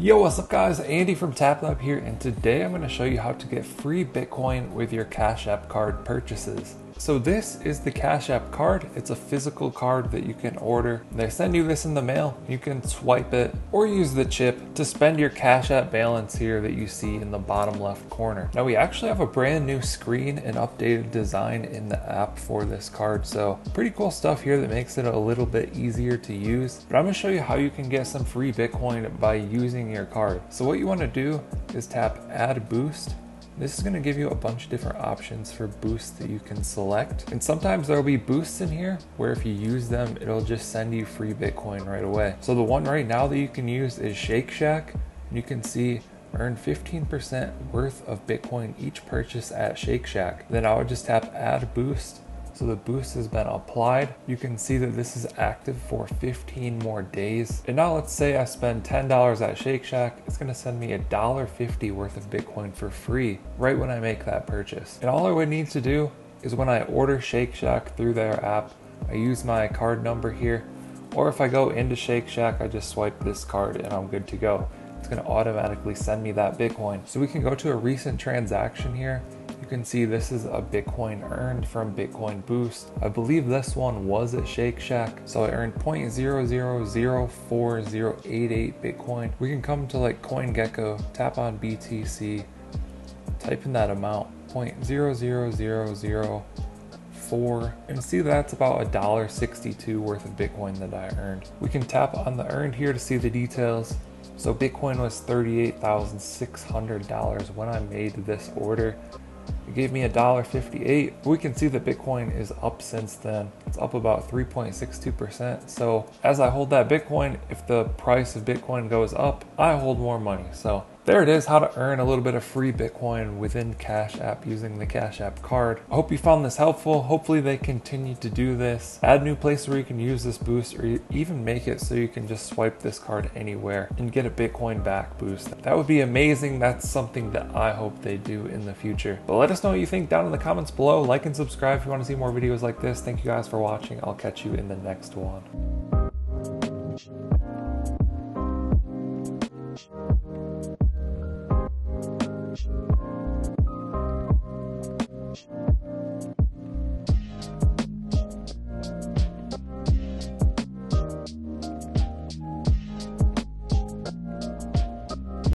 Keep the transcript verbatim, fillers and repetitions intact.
Yo, what's up guys? Andy from Tap Lab here, and today I'm going to show you how to get free Bitcoin with your Cash App card purchases. So this is the Cash App card. It's a physical card that you can order. They send you this in the mail. You can swipe it or use the chip to spend your Cash App balance here that you see in the bottom left corner. Now we actually have a brand new screen and updated design in the app for this card. So pretty cool stuff here that makes it a little bit easier to use. But I'm gonna show you how you can get some free Bitcoin by using your card. So what you wanna do is tap Add Boost. This is going to give you a bunch of different options for boosts that you can select. And sometimes there'll be boosts in here where if you use them, it'll just send you free Bitcoin right away. So the one right now that you can use is Shake Shack. You can see earn fifteen percent worth of Bitcoin each purchase at Shake Shack. Then I would just tap Add Boost. So the boost has been applied. You can see that this is active for fifteen more days. And now let's say I spend ten dollars at Shake Shack. It's gonna send me one dollar fifty worth of Bitcoin for free right when I make that purchase. And all I would need to do is when I order Shake Shack through their app, I use my card number here, or if I go into Shake Shack, I just swipe this card and I'm good to go. It's gonna automatically send me that Bitcoin. So we can go to a recent transaction here. You can see this is a Bitcoin earned from Bitcoin Boost. I believe this one was at Shake Shack. So I earned zero point zero zero zero four zero eight eight Bitcoin. We can come to like CoinGecko, tap on B T C, type in that amount, zero point zero zero zero zero four, and see that's about one dollar sixty-two worth of Bitcoin that I earned. We can tap on the earned here to see the details. So Bitcoin was thirty-eight thousand six hundred dollars when I made this order. It gave me one dollar fifty-eight. We can see that Bitcoin is up since then. It's up about three point six two percent. So as I hold that Bitcoin, if the price of Bitcoin goes up, I hold more money. So there it is, how to earn a little bit of free Bitcoin within Cash App using the Cash App card. I hope you found this helpful. Hopefully they continue to do this. Add new places where you can use this boost, or even make it so you can just swipe this card anywhere and get a Bitcoin back boost. That would be amazing. That's something that I hope they do in the future. But let us know what you think down in the comments below. Like and subscribe if you want to see more videos like this. Thank you guys for watching. I'll catch you in the next one.